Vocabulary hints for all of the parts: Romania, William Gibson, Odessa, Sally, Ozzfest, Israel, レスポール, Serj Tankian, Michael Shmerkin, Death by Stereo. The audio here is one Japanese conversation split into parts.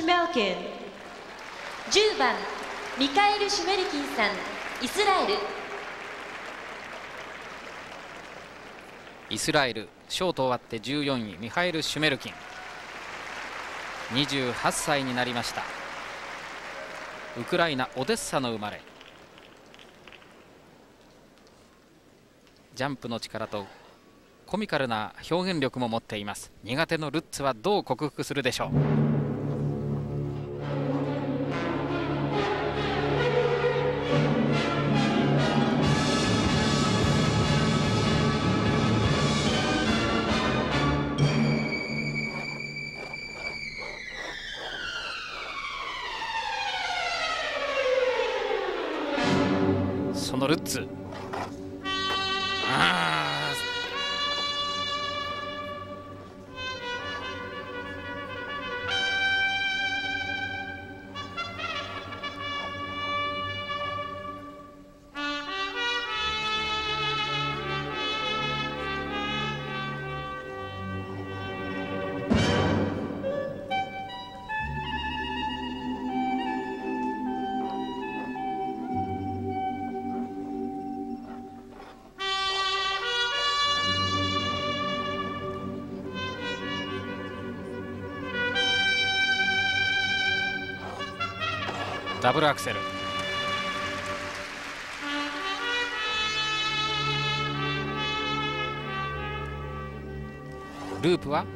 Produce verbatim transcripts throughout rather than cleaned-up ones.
シュメルキン。じゅうばんミカエル・シュメルキンさん、イスラエル。イスラエルショート終わってじゅうよんい、ミハエル・シュメルキン、にじゅうはっさいになりました。ウクライナ・オデッサの生まれ。ジャンプの力とコミカルな表現力も持っています。苦手のルッツはどう克服するでしょう。そのルッツ、あダブルアクセル。ループは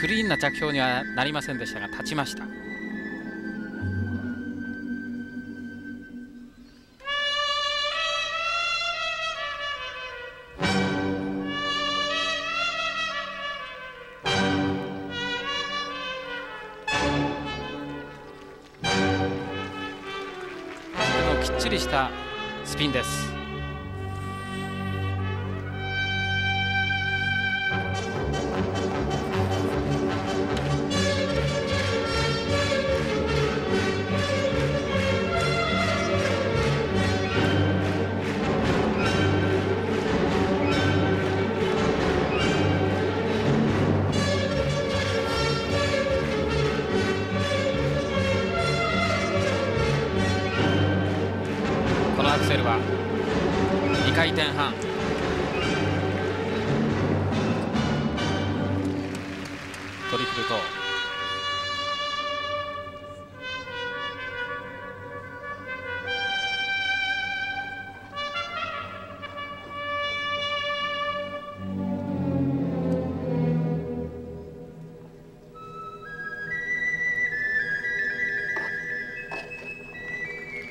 クリーンな着氷にはなりませんでしたが立ちました。きっちりしたスピンです。アクセルはにかいてんはん。トリプルト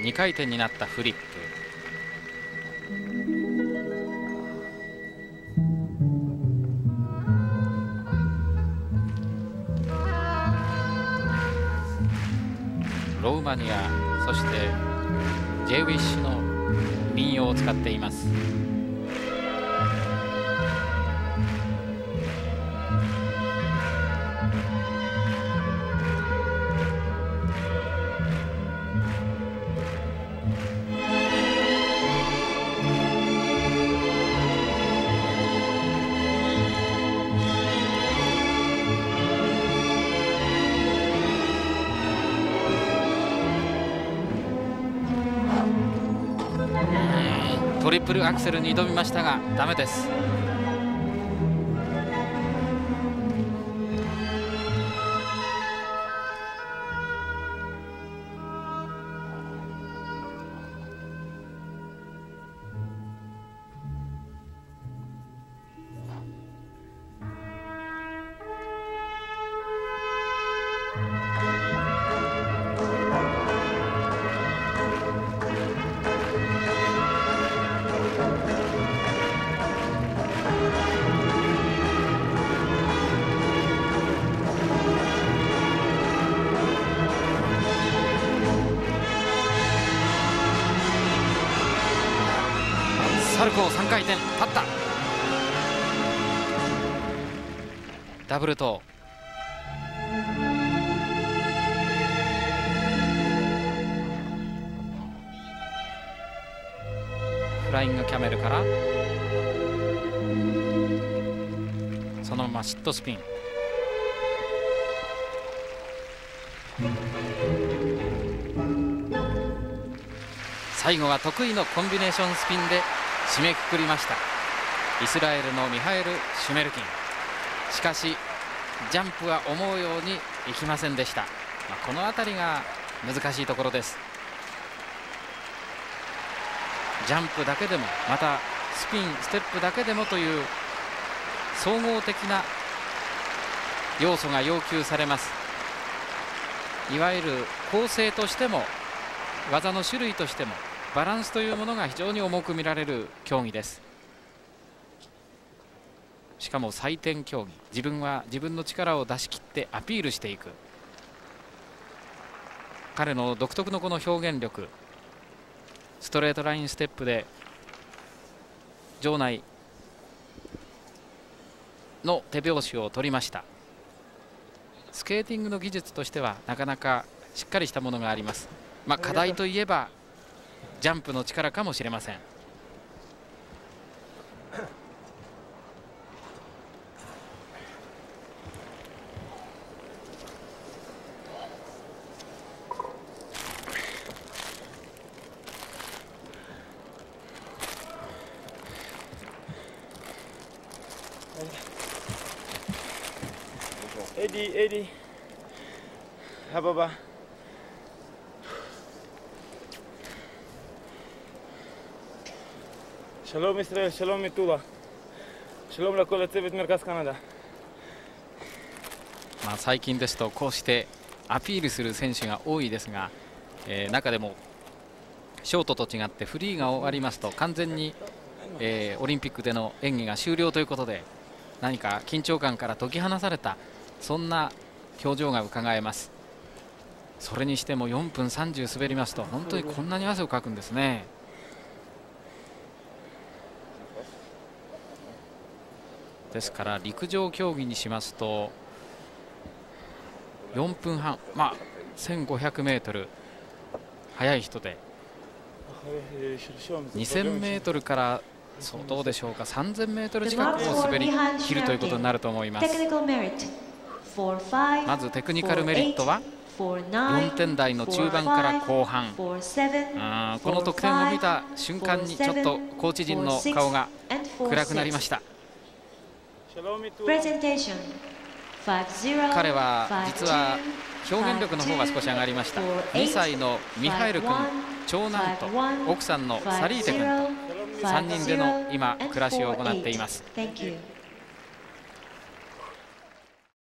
ー。にかい転になったフリップ。ローマニア、そして J ウィッシュの民謡を使っています。トリプルアクセルに挑みましたがダメです。サルコーさんかいてん立った。ダブルトー。フライングキャメルからそのままシットスピン。最後は得意のコンビネーションスピンで締めくくりました。イスラエルのミハエル・シュメルキン。しかしジャンプは思うようにいきませんでした。まあ、この辺りが難しいところです。ジャンプだけでもまたスピンステップだけでもという総合的な要素が要求されます。いわゆる構成としても技の種類としてもバランスというものが非常に重く見られる競技です。しかも採点競技、自分は自分の力を出し切ってアピールしていく、彼の独特のこの表現力、ストレートラインステップで場内の手拍子を取りました。スケーティングの技術としてはなかなかしっかりしたものがあります。まあ、課題といえばジャンプの力かもしれません。エディエディハババשלום ישראל, שלום מטולה, שלום לכל הצוות מרכז קנדה。まあ最近ですとこうしてアピールする選手が多いですが、えー、中でもショートと違ってフリーが終わりますと完全に、えー、オリンピックでの演技が終了ということで、何か緊張感から解き放されたそんな表情がうかがえます。それにしてもよんぷんさんじゅう滑りますと本当にこんなに汗をかくんですね。ですから陸上競技にしますとよんぷんはん、まあ、せんごひゃくメートル 速い人で にせんメートル からそうどうでしょうか さんぜんメートル 近くを滑り切るということになると思います。まずテクニカルメリットはよんてんだいの中盤から後半、うん、この得点を見た瞬間にちょっとコーチ陣の顔が暗くなりました。彼は実は表現力の方が少し上がりました。にさいのミハエル君、長男と奥さんのサリーテ君とさんにんでの今暮らしを行っています。